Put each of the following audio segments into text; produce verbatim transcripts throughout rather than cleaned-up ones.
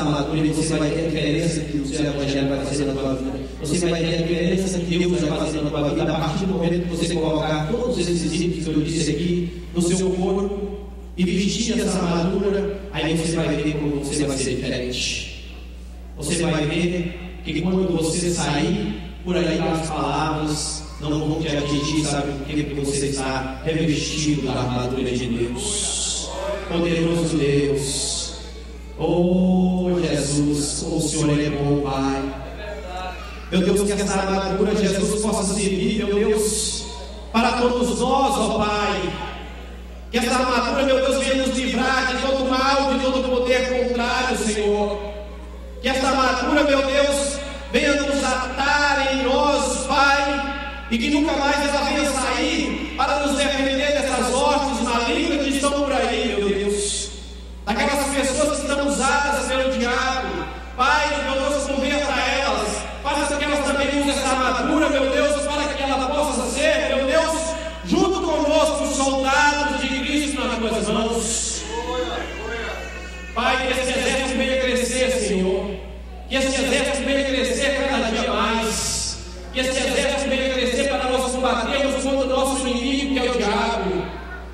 essa armadura e você vai ver a diferença que o seu evangelho vai fazer na tua vida. Você vai ver a diferença que Deus vai fazer na tua vida a partir do momento que você colocar todos esses itens que eu disse aqui no seu corpo e vestir essa armadura. Aí você vai ver como você vai ser diferente. Você vai ver que quando você sair por aí, as palavras não vão te atingir, sabe por quê? Porque você está revestido da armadura de Deus. Poderoso Deus, oh Jesus, oh Senhor é bom, Pai. Meu Deus, que essa armadura, Jesus, possa servir, meu Deus, para todos nós, ó Pai. Que essa armadura, meu Deus, venha nos livrar de todo mal, de todo poder contrário, Senhor. Que essa armadura, meu Deus, venha nos atar em nós, Pai, e que nunca mais ela venha sair para nos defender dessas hostes malignas que estão por aí, meu Deus. Daquelas pessoas que estão usadas pelo diabo, Pai, meu Deus, converta elas. Faça que elas também usem essa armadura, meu Deus, para que ela possa ser, meu Deus, junto conosco, soldados de Cristo nas tuas mãos. Pai, que esse exército venha crescer, Senhor. Que esse exército venha crescer cada dia mais. Que esse exército venha crescer para nós combatermos contra o nosso inimigo, que é o diabo.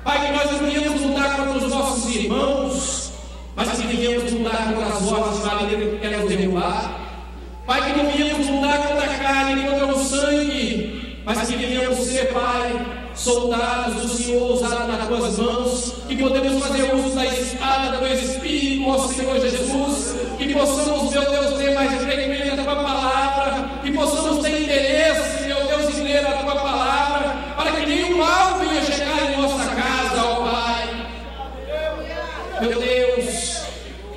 Pai, que nós não venhamos lutar contra os nossos irmãos, mas que venhamos lutar contra as hostes malignas que querem nos derrubar. Pai, que não venhamos lutar contra a carne, contra o sangue, mas que venhamos ser, Pai, soldados do Senhor, usados nas tuas mãos, que podemos fazer uso da espada do Espírito, ó Senhor Jesus, que possamos, meu Deus, ter mais entendimento da tua palavra, que possamos ter interesse, meu Deus, em ler a tua palavra, para que nenhum mal venha chegar em nossa casa, ó Pai. Meu Deus,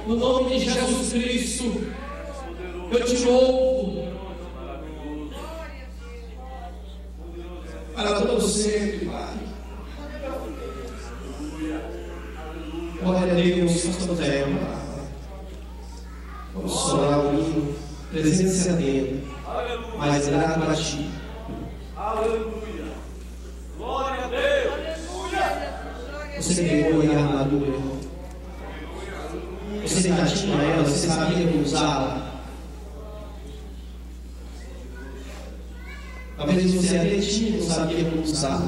no nome de Jesus Cristo, eu te louvo para todo sempre, Pai. Glória a Deus, nós estamos aí, Pai. Vamos solar o hino, presença dele, mais grato para ti. Aleluia. Glória a Deus. Você pegou aí a armadura, irmão. Você já tinha ela, você sabia usá-la. Talvez você até tinha, não sabia como usar.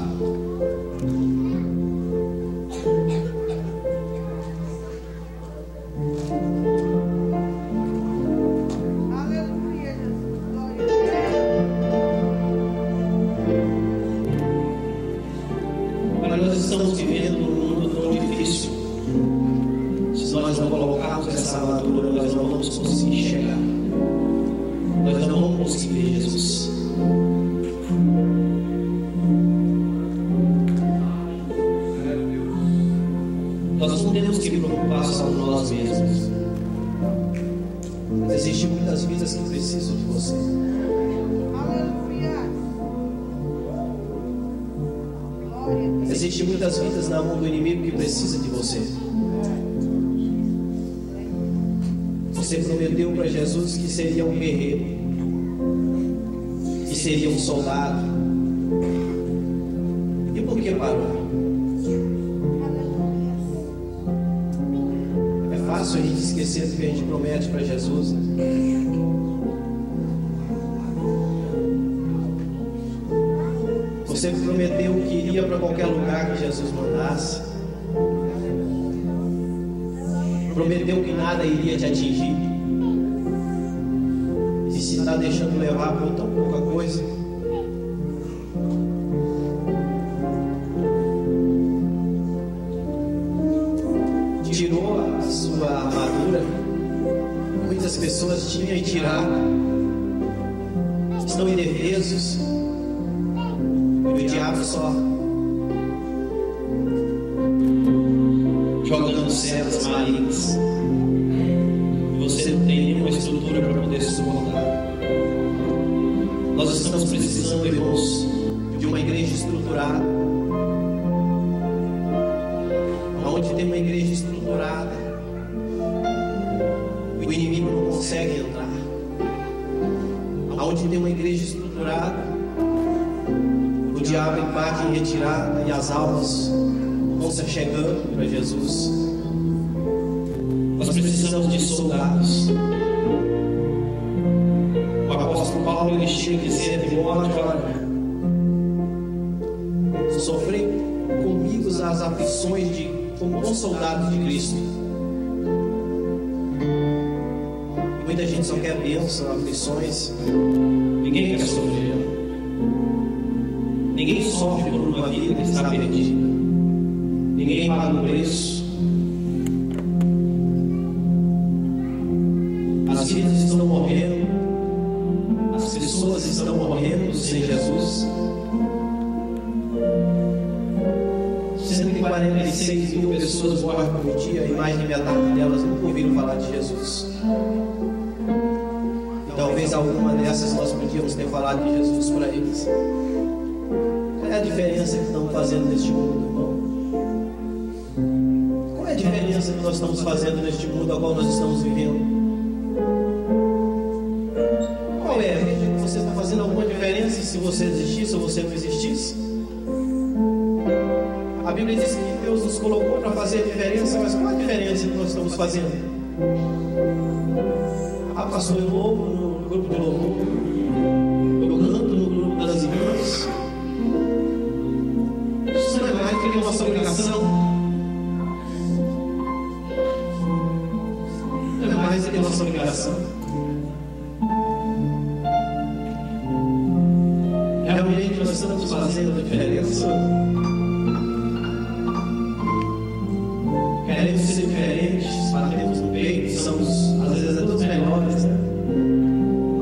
Mas nós estamos vivendo um mundo tão difícil. Se nós não colocarmos essa armadura, nós não vamos conseguir chegar. Nós não vamos conseguir ver Jesus. Nós mesmos. Mas existem muitas vidas que precisam de você. Existem muitas vidas na mão do inimigo que precisa de você. Você prometeu para Jesus que seria um guerreiro, que seria um soldado. E por que parou? A gente esquecer do que a gente promete para Jesus, né? Você prometeu que iria para qualquer lugar que Jesus mandasse, prometeu que nada iria te atingir, e se está deixando levar por tão pouca coisa. Muitas pessoas tinham e tiraram, estão indefesos, e o diabo só jogando setas malignas, e você não tem nenhuma estrutura para poder se suportar. Nós estamos precisando, irmãos, de uma igreja estruturada, onde tem uma igreja estruturada. O inimigo não consegue entrar. Aonde tem uma igreja estruturada, o diabo empate em retirada e as almas vão se chegando para Jesus. Nós precisamos posição de soldados. O apóstolo Paulo, ele chega dizendo: Timóteo, olha, sofrei comigo as aflições de como bom soldado de Cristo. Muita gente só quer bênçãos, aflições. Ninguém quer sofrer. Ninguém sofre por uma vida que está perdida. Ninguém paga um preço. As vidas estão morrendo. As pessoas estão morrendo sem Jesus. cento e quarenta e seis mil pessoas morrem por dia e mais de metade delas nunca ouviram falar de Jesus. Talvez alguma dessas nós podíamos ter falado de Jesus para eles. Qual é a diferença que estão fazendo neste mundo, irmão? Qual é a diferença que nós estamos fazendo neste mundo ao qual nós estamos vivendo? Qual é? Você está fazendo alguma diferença se você existisse ou você não existisse? A Bíblia diz que Deus nos colocou para fazer a diferença, mas qual é a diferença que nós estamos fazendo? Ah, pastor, eu louvo no grupo de louvor, eu canto no grupo das irmãs. Isso não é mais do que uma obrigação. Não é mais do que nossa obrigação. Realmente nós estamos fazendo a diferença. Queremos ser diferentes, batemos no peito, somos às vezes até todos melhores, né?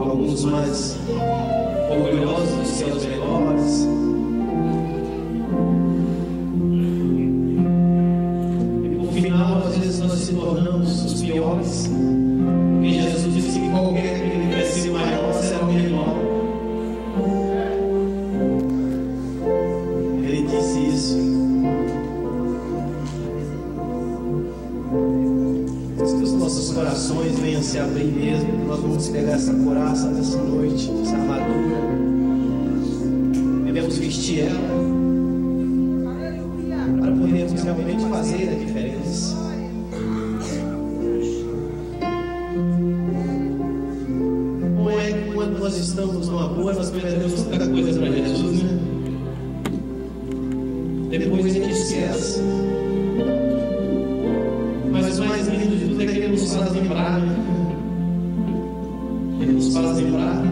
Alguns mais orgulhosos de ser os melhores. E por final, às vezes nós se tornamos os piores, porque Jesus disse que qualquer que quer ser maior será o menor. Ele disse isso. Corações venham se abrir mesmo. Nós vamos pegar essa coraça nessa noite, essa armadura. Devemos vestir ela para podermos realmente fazer a diferença. Não é que quando nós estamos numa boa, nós perdemos tanta coisa para Jesus, né? Depois a gente esquece. Mas o mais lindo de tudo é que Ele nos faz lembrar. Ele nos faz lembrar.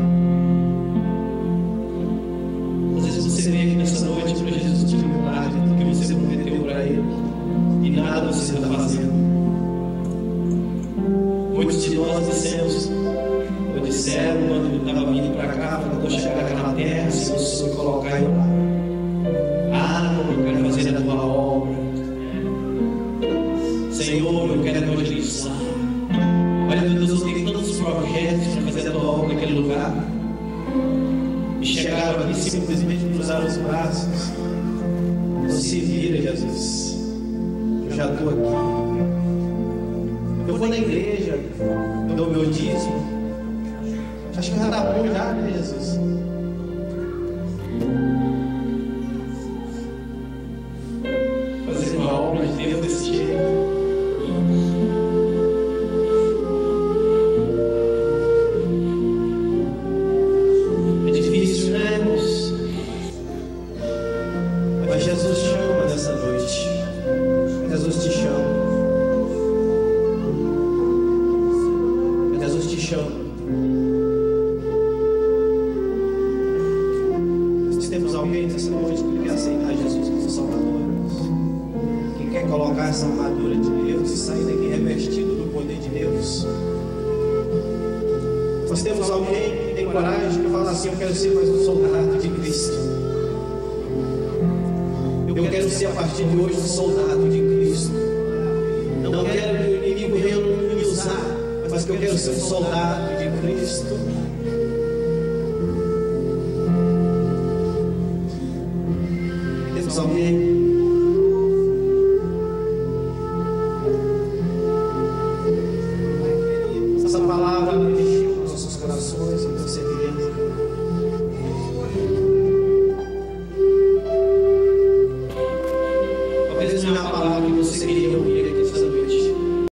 Às vezes você vem aqui nessa noite para Jesus te lembrar de tudo que você prometeu para Ele e nada você está fazendo. Muitos de nós dissemos, eu disseram quando eu estava vindo para cá, quando eu chegar naquela terra, se você me colocar eu lá. Ah, eu quero fazer a tua obra. Senhor, eu quero evangelizar. Olha, meu Deus, eu tenho tantos projetos para fazer a tua obra naquele lugar. E chegaram aqui simplesmente cruzaram os braços. Não se vira, Jesus. Eu já estou aqui. Eu vou na igreja, eu dou meu dízimo. Acho que já está bom, já, né, Jesus? Fazer uma obra de Deus desse jeito. Essa palavra